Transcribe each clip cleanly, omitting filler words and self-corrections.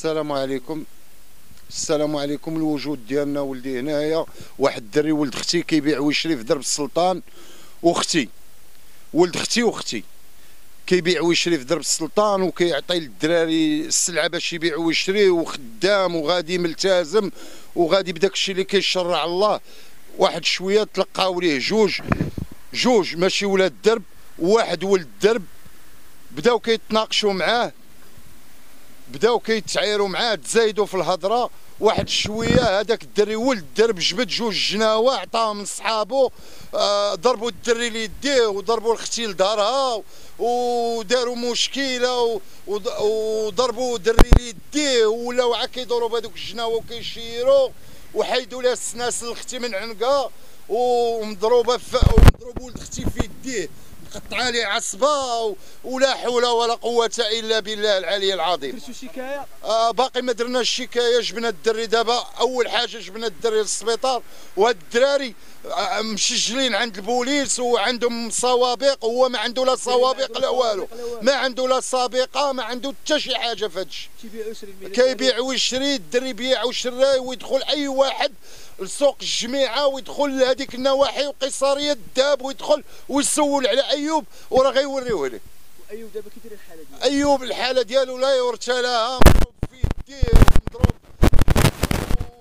السلام عليكم. السلام عليكم. الوجود ديالنا ولدي هنايا، واحد الدري ولد اختي كيبيع ويشري في درب السلطان، واختي ولد اختي واختي كيبيع ويشري في درب السلطان، وكيعطي للدراري السلعه باش يبيعوا ويشريوا، وخدام وغادي ملتزم وغادي بداك الشيء اللي كيشرع الله. واحد شويه تلقاو ليه جوج ماشي ولاد الدرب، واحد ولد الدرب، بداو كيتناقشوا معاه، بداو كيتعايروا معاه، تزايدوا في الهضره. واحد شويه هذاك الدري ولد الدرب جبد جوج جناوه عطاهم من صحابو، ضربوا الدري ليديه وضربوا الاختي لدارها، وداروا مشكله وضربوا الدري ليديه، ولاو عا كيدوروا بهذوك الجناوه وكيشيروا، وحيدوا لها السناسل الاختي من عنقها، ومضروبه ومضروب ولد اختي في يديه، قطعه ليه عصبه، ولا حول ولا قوه الا بالله العلي العظيم. درتوا شكايه؟ باقي ما درناش شكايه. جبنا الدري دابا، اول حاجه جبنا الدري للسبيطار، وهاد الدراري مسجلين عند البوليس وعندهم سوابق، وهو ما عنده لا سوابق لا والو، ما عنده لا سابقه، ما عنده حتى شي حاجه في هاد الشيء. كيبيع ويشري، الدري بيع وشرى، ويدخل اي واحد لسوق الجميعه، ويدخل لهذيك النواحي وقيصريه الذهب، ويدخل ويسول على ايوب، وراه غيوريوه ليه. ايوب دابا كي داير الحاله ديالو؟ ايوب الحاله ديالو لا يرثى لها، مضروب في يديه، مضروب،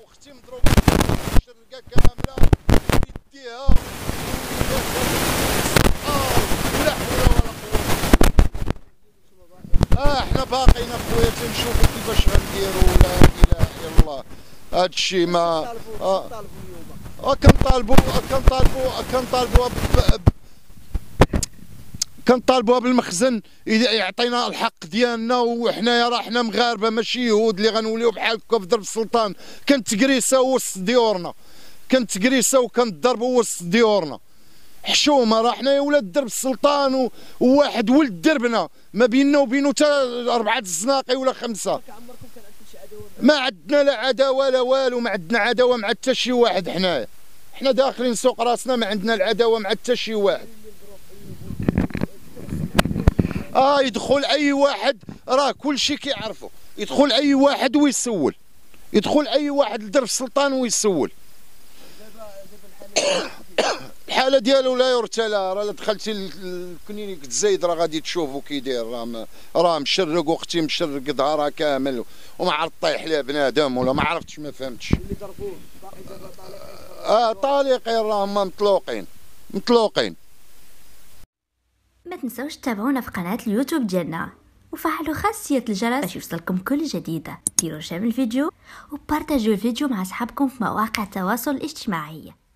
واختي مضروبه شرقه كامله في يديها، ولا حول ولا قوه. احنا باقينا خويا تنشوفوا كيفاش غنديروا، لا اله الا الله. هادشي ما كنطالبوها بالمخزن يعطينا الحق ديالنا، وحنايا راه حنا مغاربه ماشي يهود اللي غنوليو بحال هكا في درب السلطان. كنتكريسا وسط ديورنا، كنتكريسا وكنضربوا وسط ديورنا، حشومه. راه حنايا ولاد درب السلطان، وواحد ولد دربنا ما بيننا وبينه حتى 4 الزناقي ولا 5. ما عندنا لا عداوه لا والو، ما عندنا عداوه مع حتى شي واحد. حنايا حنا داخلين سوق راسنا، ما عندنا العداوه مع حتى شي واحد. يدخل اي واحد، راه كلشي كيعرفو، يدخل اي واحد ويسول، يدخل اي واحد لدرب السلطان ويسول. الحاله ديالو لا يرثى لها. راه دخلتي لكنينيك تزايد راه غادي تشوفوا كي داير، راه مشرق، واختي مشرق ظهرها كامل، وما عرف طايح لها بنادم ولا ما عرفتش، ما فهمتش. اللي ضربوه باقي دابا طالق. طالقين، راه هما مطلوقين. ما تنساوش تتابعونا في قناه اليوتيوب ديالنا، وفعلوا خاصيه الجرس باش يوصلكم كل جديد. ديروا شير الفيديو وبارطاجيو الفيديو مع اصحابكم في مواقع التواصل الاجتماعي.